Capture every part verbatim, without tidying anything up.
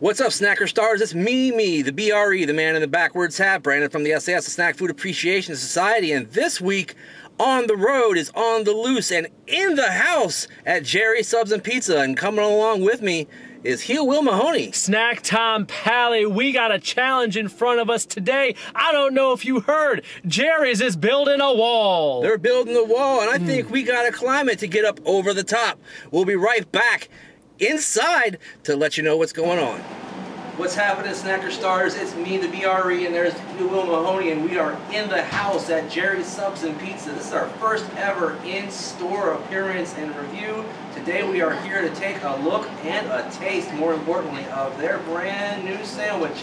What's up, Snacker Stars? It's me, me, the B R E, the man in the backwards hat, Brandon from the S A S, the Snack Food Appreciation Society, and this week, On the Road is on the loose and in the house at Jerry's Subs and Pizza, and coming along with me is Heel Will Mahoney. Snack Tom Pally, we got a challenge in front of us today. I don't know if you heard, Jerry's is building a wall. They're building the wall, and I mm. think we gotta climb it to get up over the top. We'll be right back inside to let you know what's going on. What's happening, Snacker Stars? It's me, the B R E, and there's Heel Will Mahoney, and we are in the house at Jerry's Subs and Pizza. This is our first ever in-store appearance and review. Today we are here to take a look and a taste, more importantly, of their brand new sandwich,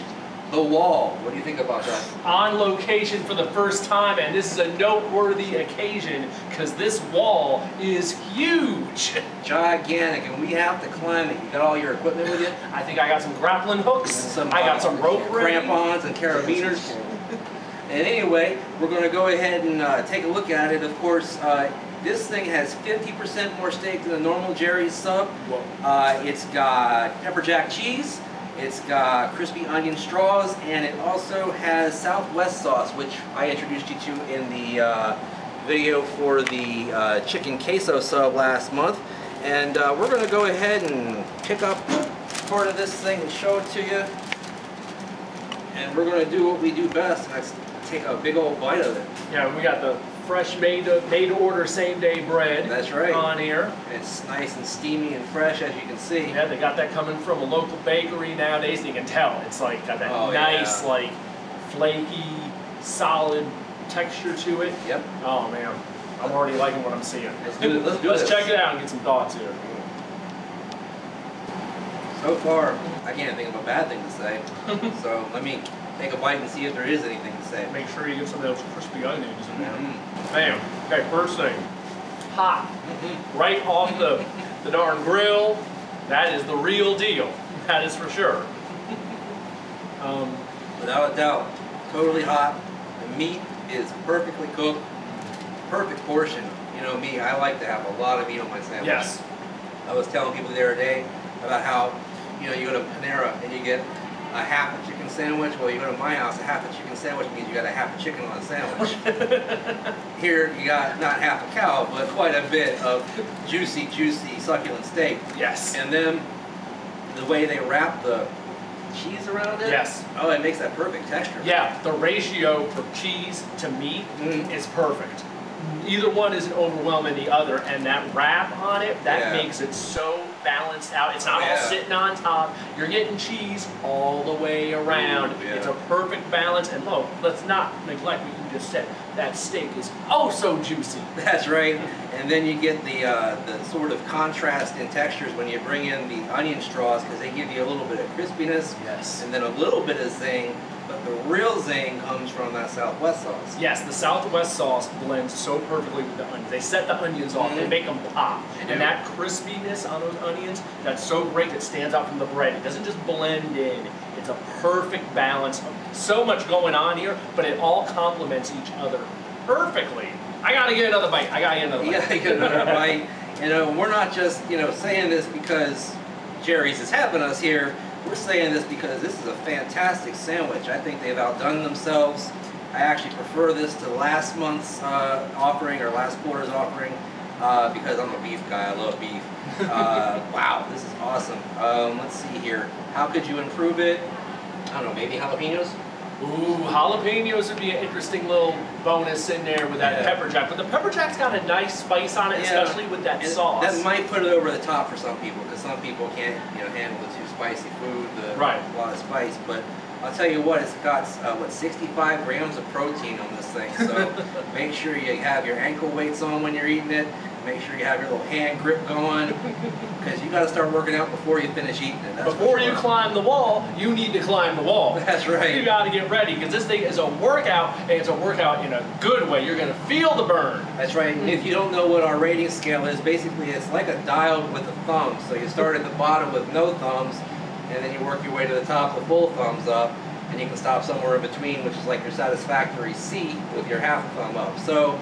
The Wall. What do you think about that? On location for the first time, and this is a noteworthy occasion because this wall is huge. Gigantic, and we have to climb it. You got all your equipment with you? I think I got some grappling hooks, some, I got uh, some rope crampons and carabiners. And anyway, we're going to go ahead and uh, take a look at it. Of course, uh, this thing has fifty percent more steak than the normal Jerry's sub. Uh, it's got pepper jack cheese. It's got crispy onion straws, and it also has Southwest sauce, which I introduced you to in the uh, video for the uh, chicken queso sub last month. And uh, we're going to go ahead and pick up part of this thing and show it to you. And we're going to do what we do best, and that's take a big old bite of it. Yeah, we got the fresh made-to-order same-day bread. That's right. On here. It's nice and steamy and fresh, as you can see. Yeah, they got that coming from a local bakery nowadays. You can tell it's like got that oh, nice, yeah. like flaky, solid texture to it. Yep. Oh man, I'm already liking what I'm seeing. Let's do it. Let's do Let's this. check it out and get some thoughts here. So far, I can't think of a bad thing to say. So let me take a bite and see if there is anything to say. Make sure you get some of those crispy onions in there. Mm-hmm. Bam. Okay, first thing. Hot. Mm-hmm. Right off the, the darn grill. That is the real deal. That is for sure. Um, Without a doubt. Totally hot. The meat is perfectly cooked. Perfect portion. You know me, I like to have a lot of meat on my sandwich. Yes. I was telling people the other day about how, you know, you go to Panera and you get a half a chicken sandwich. Well, you go to my house, a half a chicken sandwich means you got a half a chicken on a sandwich. Here, you got not half a cow, but quite a bit of juicy, juicy, succulent steak. Yes. And then the way they wrap the cheese around it. Yes. Oh, it makes that perfect texture. Yeah, the ratio for cheese to meat mm. is perfect. Either one isn't overwhelming the other, and that wrap on it, that yeah. makes it so balanced out. It's not yeah. all sitting on top. You're getting cheese all the way around. Ooh, yeah. It's a perfect balance, and look, let's not neglect what you just said. That steak is oh so juicy. That's right. And then you get the, uh, the sort of contrast in textures when you bring in the onion straws, because they give you a little bit of crispiness, yes. and then a little bit of zing. But the real zing comes from that Southwest sauce. Yes, the Southwest sauce blends so perfectly with the onions. They set the onions off, mm-hmm. they make them pop. They and that crispiness on those onions, that's so great, it stands out from the bread. It doesn't just blend in. It's a perfect balance. So much going on here, but it all complements each other perfectly. I gotta get another bite. I gotta get another bite. Yeah, I get another bite. You know, we're not just, you know, saying this because Jerry's is having us here. We're saying this because this is a fantastic sandwich. I think they've outdone themselves. I actually prefer this to last month's uh, offering or last quarter's offering uh, because I'm a beef guy. I love beef. Uh, wow, this is awesome. Um, let's see here. How could you improve it? I don't know, maybe jalapenos? Ooh, jalapenos would be an interesting little bonus in there with that yeah. pepper jack. But the pepper jack's got a nice spice on it, yeah. especially with that and sauce. That might put it over the top for some people, because some people can't, you know, handle the too spicy food, the right. a lot of spice. But I'll tell you what, it's got uh, what sixty-five grams of protein on this thing. So make sure you have your ankle weights on when you're eating it. Make sure you have your little hand grip going, because you got to start working out before you finish eating it. That's before you climb the wall, you need to climb the wall. That's right. You got to get ready, because this thing is a workout, and it's a workout in a good way. You're going to feel the burn. That's right. And if you don't know what our rating scale is, basically it's like a dial with a thumb. So you start at the bottom with no thumbs, and then you work your way to the top with full thumbs up, and you can stop somewhere in between, which is like your satisfactory C with your half thumb up. So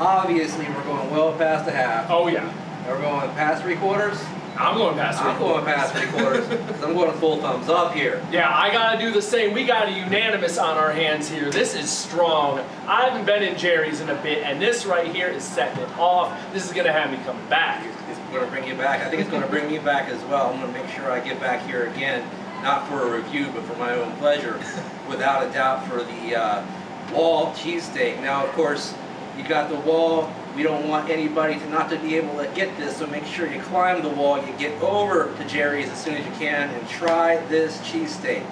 obviously, we're going well past the half. Oh, yeah. We're going past three quarters. I'm going past three I'm quarters. I'm going past three quarters. I'm going full thumbs up here. Yeah, I gotta do the same. We got a unanimous on our hands here. This is strong. I haven't been in Jerry's in a bit, and this right here is setting it off. This is gonna have me come back. It's, it's gonna bring you back. I think it's gonna bring me back as well. I'm gonna make sure I get back here again, not for a review, but for my own pleasure, without a doubt, for the uh, Wall cheesesteak. Now, of course, you got the Wall. We don't want anybody to not to be able to get this, so make sure you climb the Wall, you get over to Jerry's as soon as you can, and try this cheesesteak.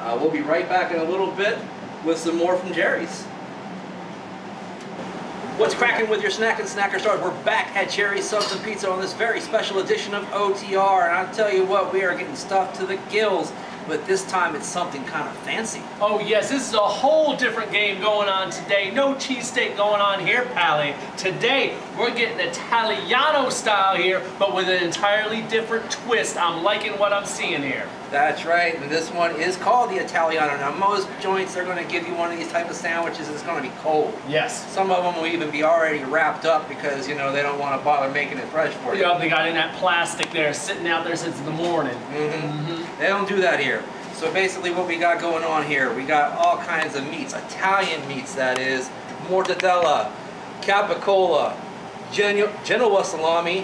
Uh, we'll be right back in a little bit with some more from Jerry's. What's cracking with your snack and Snacker Stars? We're back at Jerry's Subs and Pizza on this very special edition of O T R, and I'll tell you what, we are getting stuffed to the gills. But this time it's something kind of fancy. Oh yes, this is a whole different game going on today. No cheesesteak going on here, Pally. Today, we're getting ITALIANO style here, but with an entirely different twist. I'm liking what I'm seeing here. That's right, and this one is called the ITALIANO. Now most joints are gonna give you one of these type of sandwiches, and it's gonna be cold. Yes. Some of them will even be already wrapped up because, you know, they don't wanna bother making it fresh for you. Yeah, they got in that plastic there, sitting out there since the morning. Mm-hmm. Mm-hmm. They don't do that here. So basically what we got going on here, we got all kinds of meats, Italian meats that is, mortadella, capicola, Geno Genoa salami,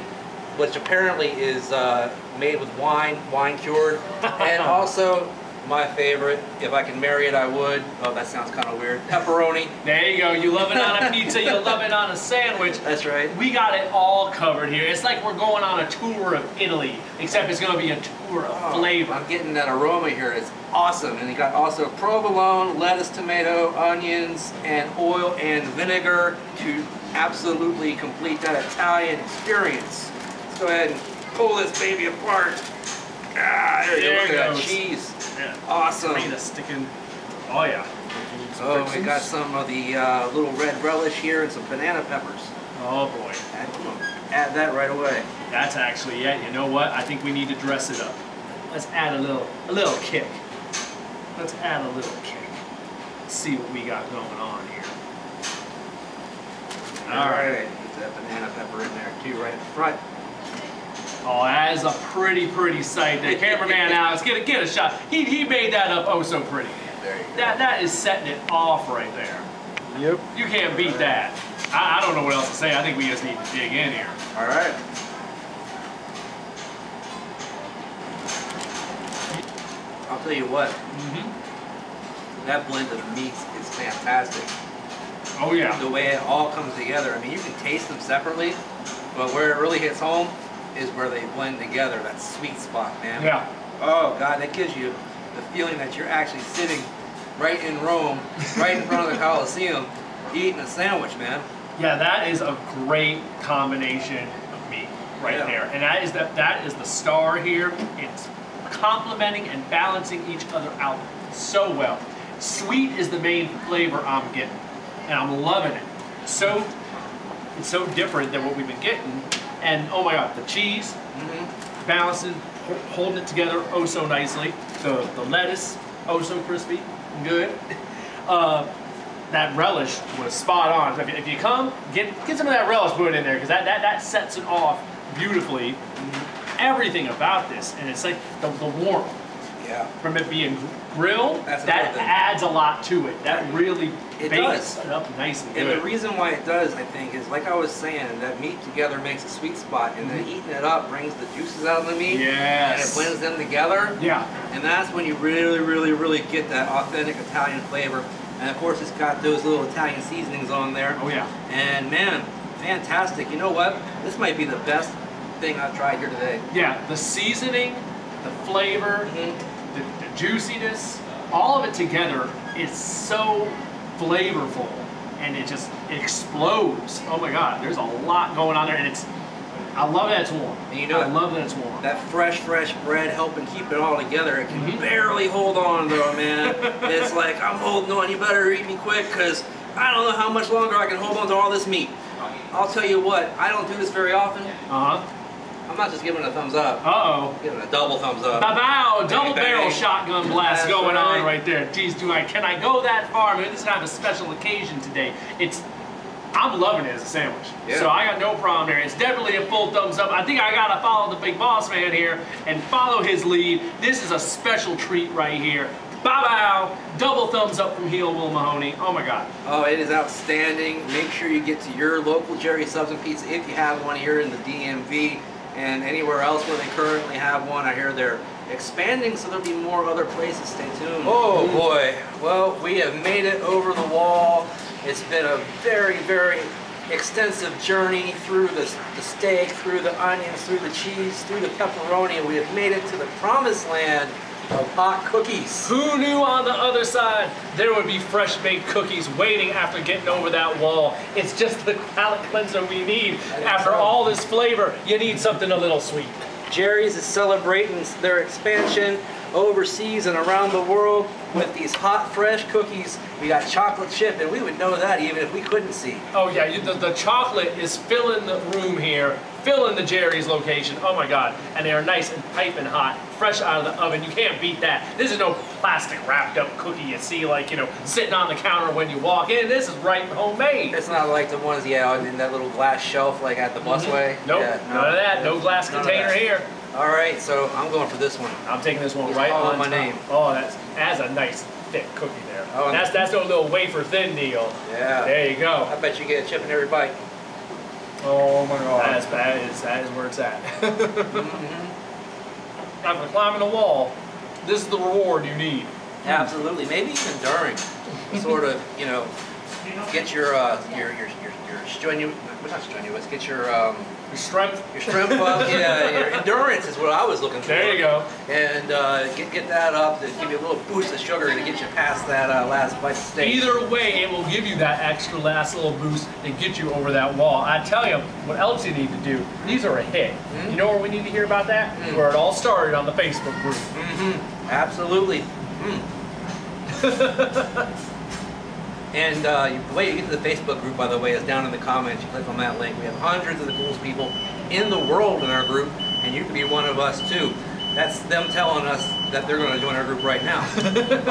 which apparently is uh, made with wine, wine cured, and also my favorite, if I can marry it I would, oh that sounds kind of weird, pepperoni. There you go, you love it on a pizza, you love it on a sandwich. That's right. We got it all covered here. It's like we're going on a tour of Italy, except it's gonna be a tour of oh, flavor. I'm getting that aroma here, it's awesome. And you got also provolone, lettuce, tomato, onions, and oil and vinegar to absolutely complete that Italian experience. Let's go ahead and pull this baby apart. Ah, there, there you go. Look at that cheese. Yeah. Awesome. Sticking. Oh yeah. Oh, we got some of the uh, little red relish here and some banana peppers. Oh boy. Add, add that right away. That's actually it. You know what? I think we need to dress it up. Let's add a little, a little kick. Let's add a little kick. Let's see what we got going on here. All right. Get that banana pepper in there too, right in front. Oh, that is a pretty, pretty sight. The cameraman now is gonna get a shot. He he made that up oh so pretty. There you go. That that is setting it off right there. Yep. You can't beat that. I, I don't know what else to say. I think we just need to dig in here. All right. I'll tell you what. Mm-hmm. That blend of meats is fantastic. Oh yeah. The way it all comes together. I mean, you can taste them separately, but where it really hits home is where they blend together, that sweet spot, man. Yeah. Oh God, that gives you the feeling that you're actually sitting right in Rome, right in front of the Colosseum, eating a sandwich, man. Yeah, that is a great combination of meat right yeah. there. And that is the, that is the star here. It's complementing and balancing each other out so well. Sweet is the main flavor I'm getting, and I'm loving it. So, it's so different than what we've been getting. And oh my God, the cheese, mm-hmm. balancing, holding it together oh so nicely. The, the lettuce, oh so crispy, good. Uh, that relish was spot on. If you, if you come, get get some of that relish put in there because that, that, that sets it off beautifully. Mm-hmm. Everything about this, and it's like the, the warmth. Yeah. From it being grilled, That's that adds a lot to it. That really it bakes does. it up nicely. And good. The reason why it does, I think, is like I was saying, that meat together makes a sweet spot, and then eating it up brings the juices out of the meat. Yes. And it blends them together. Yeah. And that's when you really, really, really get that authentic Italian flavor. And of course, it's got those little Italian seasonings on there. Oh yeah. And man, fantastic. You know what? This might be the best thing I've tried here today. Yeah. The seasoning, the flavor. Mm-hmm. The, the juiciness, all of it together is so flavorful, and it just explodes. Oh my God, there's a lot going on there, and it's, I love that it's warm. And you know, I love that it's warm. That fresh, fresh bread helping keep it all together. It can mm-hmm. barely hold on though, man. It's like, I'm holding on, you better eat me quick, because I don't know how much longer I can hold on to all this meat. I'll tell you what, I don't do this very often. Uh-huh. I'm not just giving it a thumbs up. Uh-oh. I'm giving it a double thumbs up. Ba-bow! Double bang, barrel bang. Shotgun blast That's going right. on right there. Geez, do I, can I go that far? I mean, this is not a special occasion today. It's I'm loving it as a sandwich. Yeah. So I got no problem there. It's definitely a full thumbs up. I think I gotta follow the big boss man here and follow his lead. This is a special treat right here. Bow-bow, double thumbs up from Heel Will Mahoney. Oh my God. Oh, it is outstanding. Make sure you get to your local Jerry's Subs and Pizza if you have one here in the D M V and anywhere else where they currently have one. I hear they're expanding, so there'll be more other places. Stay tuned. Oh boy. Well, we have made it over the wall. It's been a very, very extensive journey through the, the steak, through the onions, through the cheese, through the pepperoni. We have made it to the promised land of hot cookies. Who knew on the other side there would be fresh baked cookies waiting after getting over that wall? It's just the palate cleanser we need. After all this flavor, you need something a little sweet. Jerry's is celebrating their expansion overseas and around the world with these hot, fresh cookies. We got chocolate chip, and we would know that even if we couldn't see. Oh yeah, the, the chocolate is filling the room here, filling the Jerry's location. Oh my God, and they are nice and piping hot, fresh out of the oven. You can't beat that. This is no plastic wrapped up cookie you see, like, you know, sitting on the counter when you walk in. This is right homemade. It's not like the ones, yeah, in that little glass shelf like at the busway. Mm-hmm. Nope, yeah, no, none of that. No glass container here. All right, so I'm going for this one. I'm taking this one. Just right on my top. Name. Oh, that's that's a nice thick cookie there. Oh, that's that's no little wafer thin deal. Yeah. There you go. I bet you get a chip in every bite. Oh my God. That's that is that is where it's at. Mm-hmm. After climbing the wall, this is the reward you need. Absolutely. Maybe even during, sort of, you know, get your uh, your your your your strenuous, not strenuous. Get your um. Your strength. Your strength up, yeah, your endurance is what I was looking for. There you go. And uh, get, get that up to give you a little boost of sugar to get you past that uh, last bite of steak. Either way, it will give you that extra last little boost and get you over that wall. I tell you what else you need to do. These are a hit. Mm-hmm. You know where we need to hear about that? Mm-hmm. Where it all started on the Facebook group. Mm-hmm. Absolutely. Mm. And uh, the way you get to the Facebook group, by the way, is down in the comments. You click on that link. We have hundreds of the coolest people in the world in our group, and you can be one of us too. That's them telling us that they're going to join our group right now.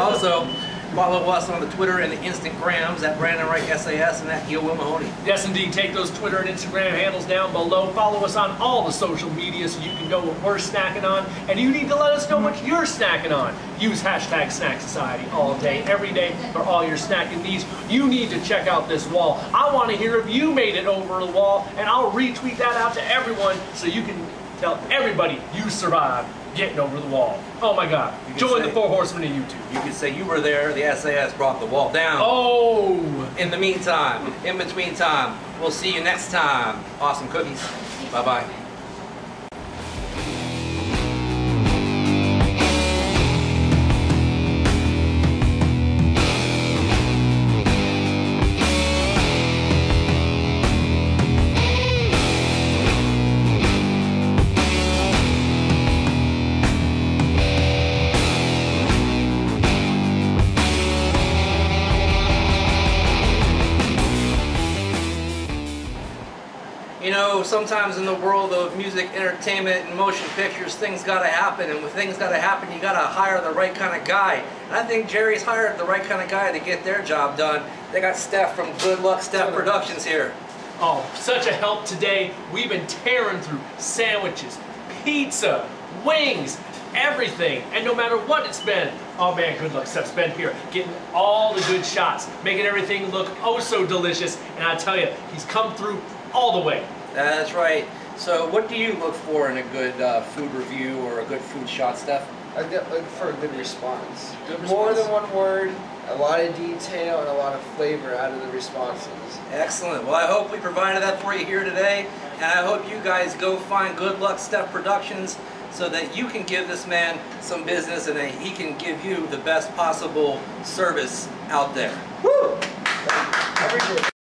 Also, follow us on the Twitter and the Instagrams at Brandon Ryche S A S and at Heel Will Mahoney. Yes, indeed. Take those Twitter and Instagram handles down below. Follow us on all the social media so you can know what we're snacking on. And you need to let us know what you're snacking on. Use hashtag Snack Society all day, every day for all your snacking needs. You need to check out this wall. I want to hear if you made it over the wall, and I'll retweet that out to everyone so you can tell everybody you survived getting over the wall. Oh my God. Join say, the Four Horsemen in YouTube. You can say you were there, the S A S brought the wall down. Oh! In the meantime, in between time, we'll see you next time. Awesome cookies. Bye-bye. You know, sometimes in the world of music, entertainment, and motion pictures, things gotta happen, and when things gotta happen, you gotta hire the right kind of guy. And I think Jerry's hired the right kind of guy to get their job done. They got Steph from Good Luck Steph Productions here. Oh, such a help today. We've been tearing through sandwiches, pizza, wings, everything, and no matter what it's been. Oh man, Good Luck Steph's been here, getting all the good shots, making everything look oh so delicious, and I tell you, he's come through all the way. That's right. So what do you look for in a good uh, food review or a good food shot, Steph? I look for a good response. Good response. More than one word, a lot of detail, and a lot of flavor out of the responses. Excellent. Well, I hope we provided that for you here today, and I hope you guys go find Good Luck Steph Productions so that you can give this man some business and that he can give you the best possible service out there. Woo! Every day.